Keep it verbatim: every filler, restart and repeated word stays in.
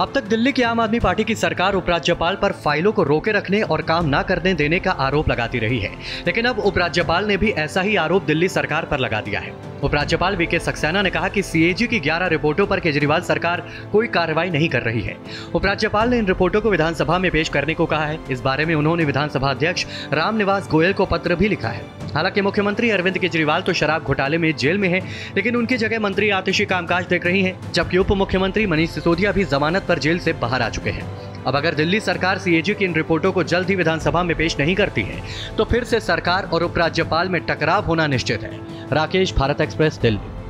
अब तक दिल्ली की आम आदमी पार्टी की सरकार उपराज्यपाल पर फाइलों को रोके रखने और काम ना करने देने का आरोप लगाती रही है, लेकिन अब उपराज्यपाल ने भी ऐसा ही आरोप दिल्ली सरकार पर लगा दिया है। उपराज्यपाल वी के सक्सेना ने कहा कि सी ए जी की ग्यारह रिपोर्टों पर केजरीवाल सरकार कोई कार्रवाई नहीं कर रही है। उपराज्यपाल ने इन रिपोर्टों को विधानसभा में पेश करने को कहा है। इस बारे में उन्होंने विधानसभा अध्यक्ष राम निवास गोयल को पत्र भी लिखा है। हालांकि मुख्यमंत्री अरविंद केजरीवाल तो शराब घोटाले में जेल में है, लेकिन उनकी जगह मंत्री आतिशी कामकाज देख रही है, जबकि उप मुख्यमंत्री मनीष सिसोदिया भी जमानत पर जेल से बाहर आ चुके हैं। अब अगर दिल्ली सरकार सी ए जी की इन रिपोर्टों को जल्द ही विधानसभा में पेश नहीं करती है तो फिर से सरकार और उपराज्यपाल में टकराव होना निश्चित है। राकेश, भारत एक्सप्रेस, दिल्ली।